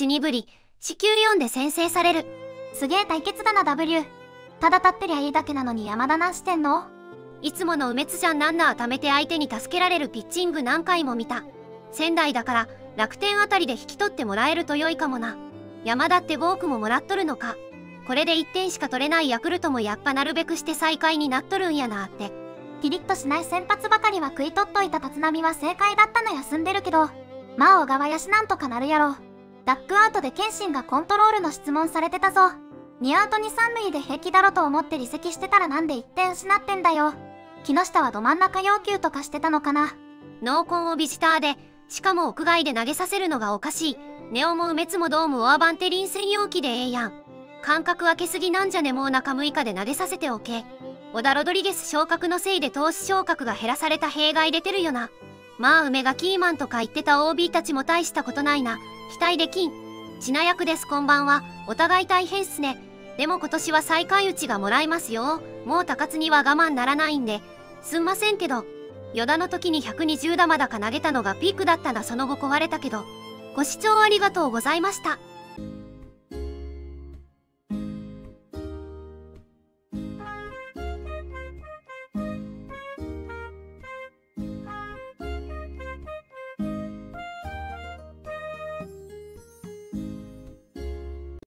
血にぶり、子宮4で先制される。すげえ対決だな W。ただ立ってりゃいいだけなのに山田なしてんの。いつもの梅津じゃん。ランナー貯めて相手に助けられるピッチング何回も見た。仙台だから楽天あたりで引き取ってもらえると良いかもな。山田ってボークももらっとるのか。これで1点しか取れないヤクルトもやっぱなるべくして最下位になっとるんやなって。キリッとしない先発ばかりは食い取っといた立浪は正解だったの。休んでるけどまあ小川やしなんとかなるやろ。ダッグアウトで謙信がコントロールの質問されてたぞ。2アウト2、3塁で平気だろと思って離席してたらなんで1点失ってんだよ。木下はど真ん中要求とかしてたのかな。濃紺をビジターで、しかも屋外で投げさせるのがおかしい。ネオも梅津もドームオアバンテリン専用機でええやん。間隔空けすぎなんじゃね。もう中6日で投げさせておけ。小田ロドリゲス昇格のせいで投手昇格が減らされた弊害出てるよな。まあ梅がキーマンとか言ってた OB たちも大したことないな。期待できん。ちな役です。こんばんは。お互い大変っすね。でも今年は最下位打ちがもらえますよ。もう高津には我慢ならないんで。すんませんけど。与田の時に120球だか投げたのがピークだったな。その後壊れたけど。ご視聴ありがとうございました。